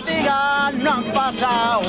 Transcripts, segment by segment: fatiga no han pasado.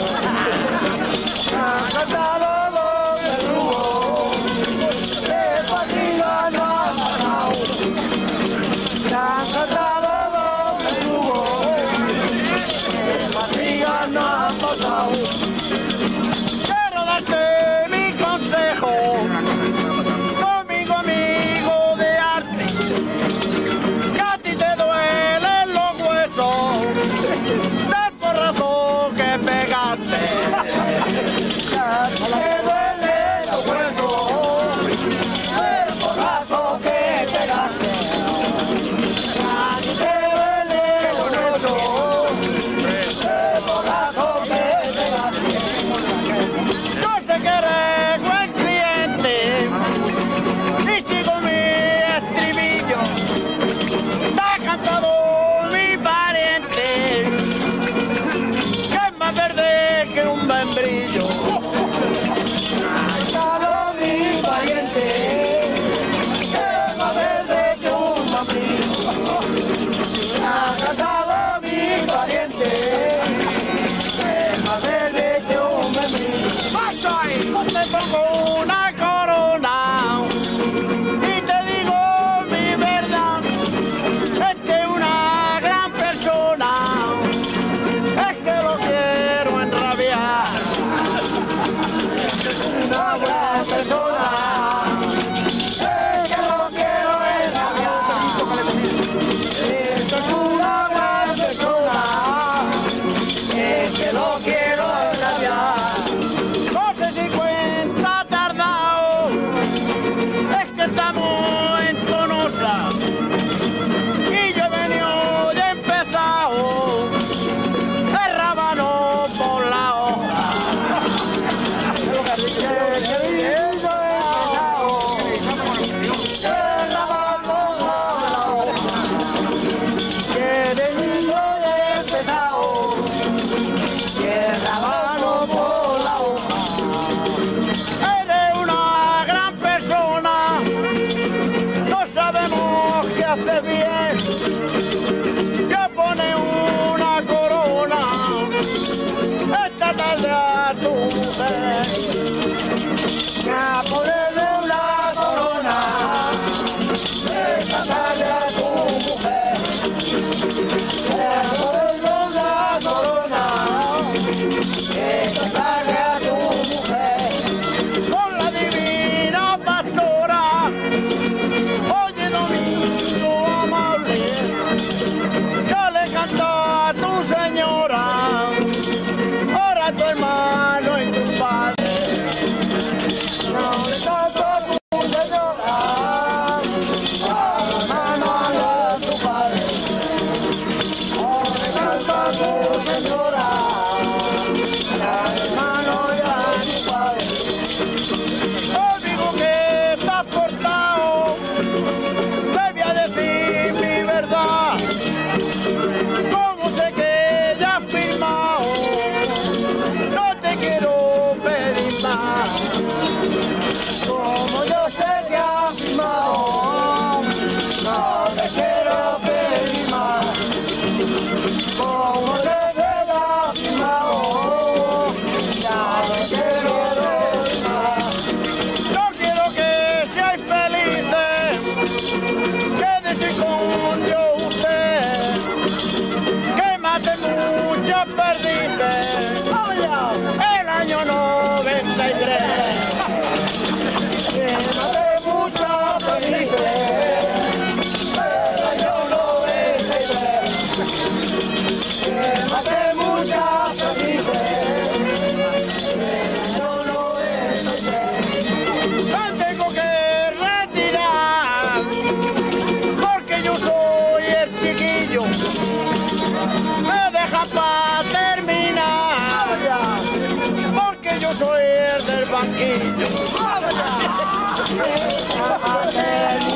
Banquillo.